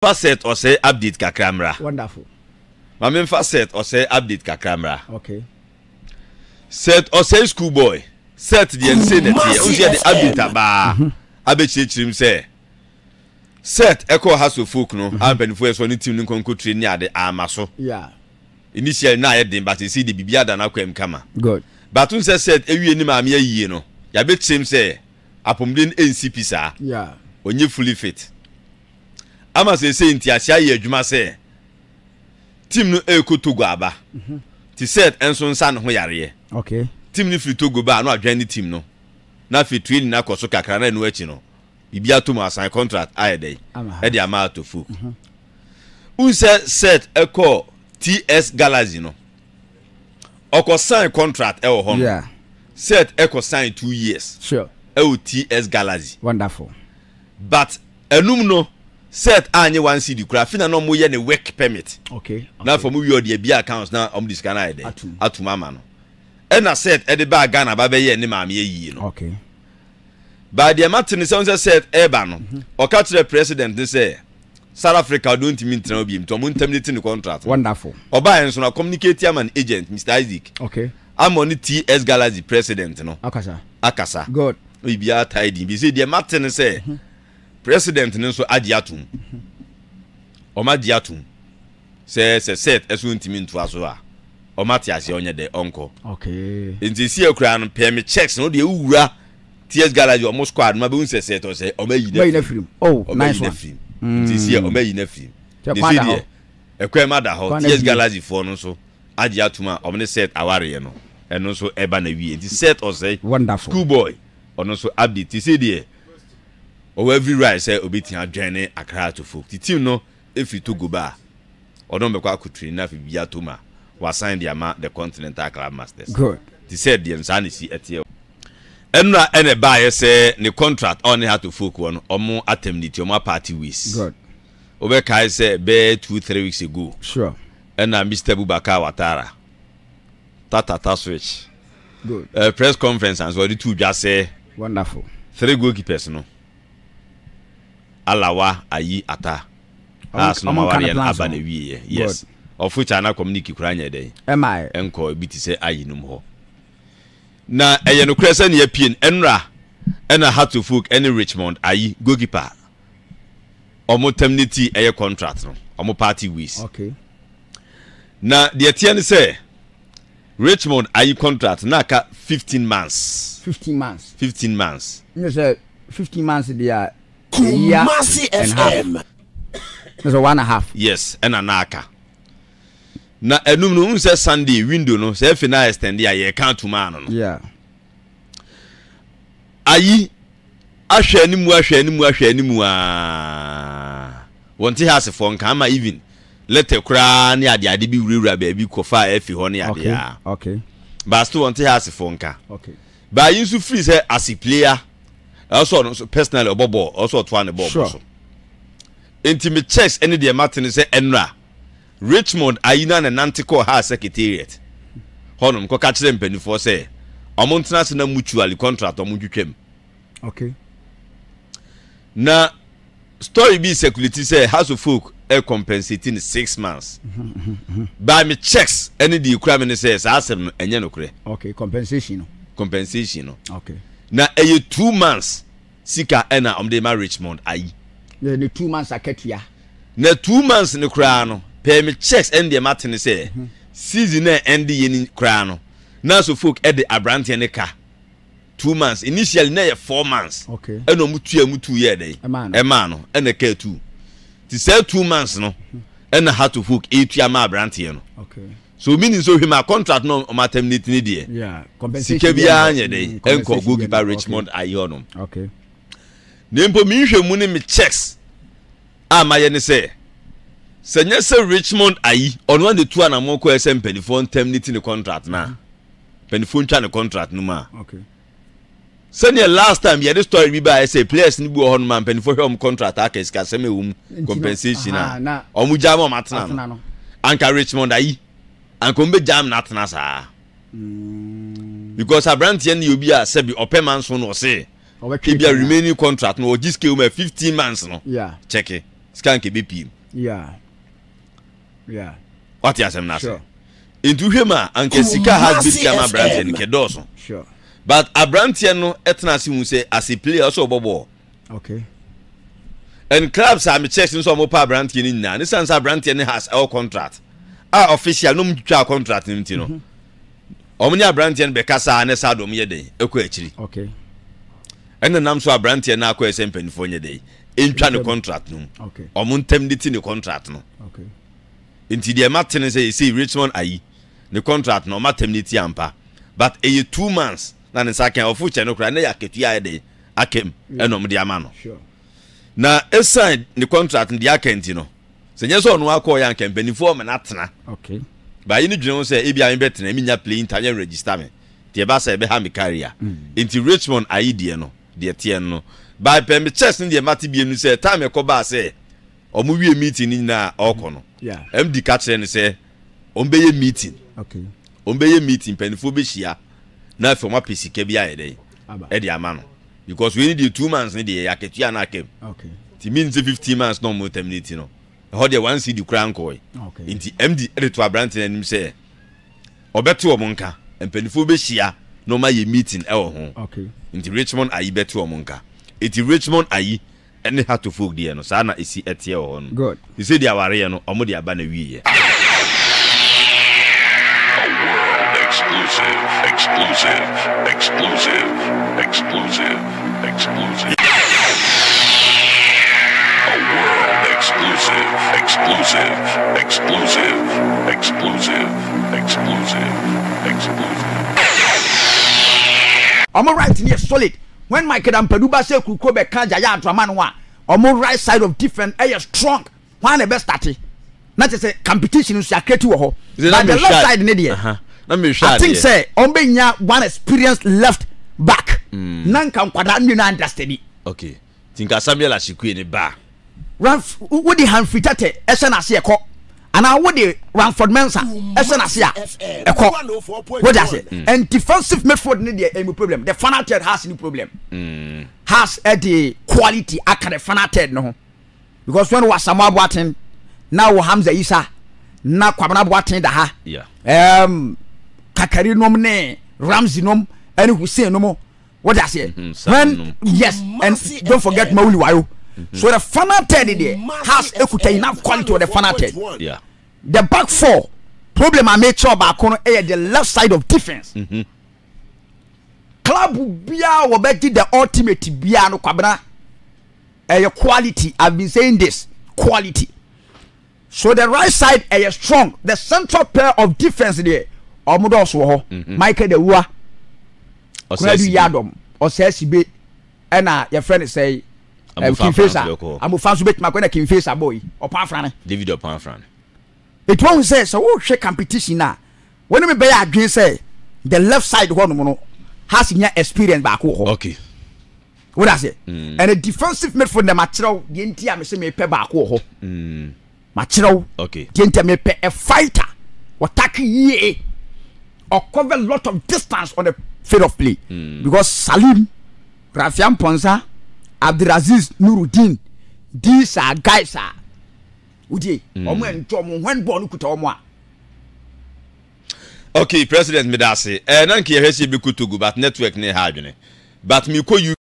Facet or say update kakramra. Wonderful. My main facet or say update kakramra. Okay. Set or say schoolboy. Set the insanity. Usually the update ba. Abeche chim say. Set echo has to folk no. Ampen for us one team no konko train near the amaso. Yeah. Initially na yedin but you see the bibia da na kwem kama. Good. But when set ewie ni ma me yie no. Ya be chim say. Apomden NCP sa. Yeah. Onye fully fit. Ama se se inti asia ye adwuma se team no ekotogo aba ti set enso nsa no ho yare. Okay, team ni fritogo ba no adwan ni team no na fitri ni na koso kakra na no achi no bibia to mu asan contract aide e de ama to fu unse set eko TS Galaxy no oko sign contract e wo ho. Yeah, set eko sign 2 years. Sure, e wo TS Galaxy. Wonderful. But enum no set any one city craft in a no moye ne work permit. Okay. Now for me your the accounts now on this canal there. Atu mama no. And I said at the bag Ghana babe ye ne maame ye no. Okay. By the Martin sounds said Ebano or catch the president they say South Africa don't mean to be to mun terminating the contract. Wonderful. Or by and so communicate him an agent Mr. Isaac. Okay. I'm on the TS Galaxy president no. Akasa. Akasa. Good. We be out tidy. We say the Martin say president nso adiatum oma diatum se set esu ntimi nto aso a oma ti ase onye de onko. Okay, nti si ekura no pay me checks no de uwura TS Galaxy omo squad ma be unse set o se oma yi na film. Oh, nice one. Nti si oma yi na film de si de ekwa ma da ho TS Galaxy for no so adiatum a omo ne set aware no eno so eba na wie nti set o se school boy ono so update si de or every right say obitia journey Accra to folk the team no if you to go back or don't be quite country na fi bia to ma wa sign the ama the continental club masters. Good. They said the insanity at here enra ene buy say the contract on how to folk one omo atemnity omo party ways. Good. Obekai say be 2-3 weeks ago. Sure. And Mr. Bubakar Ouattara tata switch. Good. Press conference and so the two just say wonderful 3 goalkeepers no Alawa ayi ata asomawari aba na wiye. Yes, of which ana community kuranye dey emi enko bi ti say ayi num ho na eye no kresa na apien enra ena Hartlepool eni Richmond ayi goalkeeper omo terminate eye contract no omo party ways. Okay, na the etian say Richmond ayi contract na ka 15 months you say 15 months they are Kumasi FM. There's a 1.5. Yes, and anaka. Na enum no unse Sunday window no se fina extend ya ye can't man no. Yeah. Ayi ahwe animu a. Won't has for nkama even. Let e kra ne ade bi wura ba bi kofa e fi ho ne ade a. Okay. But still won't has for nka. Okay. But you so free say as a player also personally obobo also twane bob so intimate checks any the Martin say enra Richmond ayina na nantico ha secretariat honum ko ka kire mpanifo say omontena se na mutual contract omudwetwem. Okay, na story be security say house of folk e compensating 6 months by me checks any the crime say asem enye no kure. Okay, compensation. Okay, na eye 2 months sika ena omdema Richmond ayi na ne 2 months aketua na 2 months ne kra no pay me checks and the Martin say season na end ye ni kra no na so folk e de abrante ne ka 2 months initially na ye 4 months. Okay, eno mutua mutu ye dey e ma no ena ka 2 ti say 2 months no ena how to folk etua ma abrante no. Okay, so meaning so him a contract no on terminate ni there. Yeah, compensation sike bia anye dey enko go give Richmond ayonum. Okay, nempo mi hwemu ni me checks amaye ne say senya say Richmond ayi on one the two and amoko esem penifon terminate ni contract na penifon twa ni contract no ma. Okay, senya last time ye the story bi ba say players ni bu ho no ma penifon hwem contract aka sika sem ewum compensation na omujama matana no anka Richmond ayi and come jam not nasa because a brand yen you be a sebi open man so no say be a remaining contract no just give me 15 months no. Yeah, check it scan ke bpm yeah yeah what yasem na say into hema anke sika has bit kama branch nke doso sure but abrantie no etna si hu say as a player so bobo okay and clubs are me checking so mo pa brantie ni na sense abrantie ni has a contract ah official no mtwa contract ni mtino omo nya brantie ni bekasa ne sadom ye den ekwa akiri okay and the nam so abrantie na akwa esempenifo nye dey entwa ne contract no okay omo ntem diti ne contract no okay inti de martin say see Richmond ayi ne contract no matem ne ti ampa but eye 2 months na ne second ofu che no kra na yaketu ya dey akem enom de ama no sure na esan ne contract de akenti no se nyeso no akọ ya campaign for me na tena okay ba yi ni dwun say e bia me betena me nya play internet register me de ba say be ha me career inti Richmond ayi de no de tie no by pem chess ni de matibie nu say time e ko ba say omo wie meeting ni na okọ no yeah MD Catherine say ombeye meeting okay ombeye meeting penfo be hia na afoma pesike bia yede e de ama no because we need the 2 months need the yaketua na kem okay it means 15 months no more terminate no how the one see the crank okay inti MD edito abrantin anim say obeto omonka penfo be hia no ma ye meeting e wo ho okay inti Richmond ayi beto omonka inti Richmond ayi any how to fuck there no sana e si etie on good you say the aware no omo dia ba na wiye exclusive I'm all right here solid. When Michael and Peduba say Kukobe Kaja ya Dramanwa, or more right side of different areas strong, one the best study. Not just a competition is a creative ho. But the left side in the I think say Ombe one experienced left back. Nan can quadra you understand. Okay. Think Samuel Ashikwe in a bar. Ralph Woody Hanfitate, SNAC call. And I would Ranford Mensa, SNAC, a call. What does it? And defensive midfield in India, any problem. The fanatic has no problem. Has the quality, I can fanatic no. Because when was Samuel Boateng, now Hamza Issa, now Kwabena Boateng daha. Yeah. Kakari nomne, Ramsey nom, and Hussein no more. What does it? When yes, and don't forget Mauli Wayo. So the fanatic there has enough quality of the fanatic. Yeah. The back four problem I made sure back on the left side of defense. Club Bia will be the ultimate Bia no Kwabena. A quality. I've been saying this quality. So the right side is strong. The central pair of defense there. Omudoso Michael the Wa. Kwadu Yadom. Osesibe. And your friend say. I'm a fan bet my king face a boy or panfran. David or panfran. It won't say so. Oh, shake competition now. When we buy again, say the left side one has in your experience back. Okay, what does it? And a defensive midfield the material, the entire machine may pay back. Material, okay, the entire may pay a fighter or tackle ye or cover a lot of distance on the field of play because Salim, Rafiam Ponsa. Abdulaziz Nuruddin, these are guys are Uji when born Kutomwa. Okay, President Medasi, and I can't hear you, but network ne hardly. But me call you.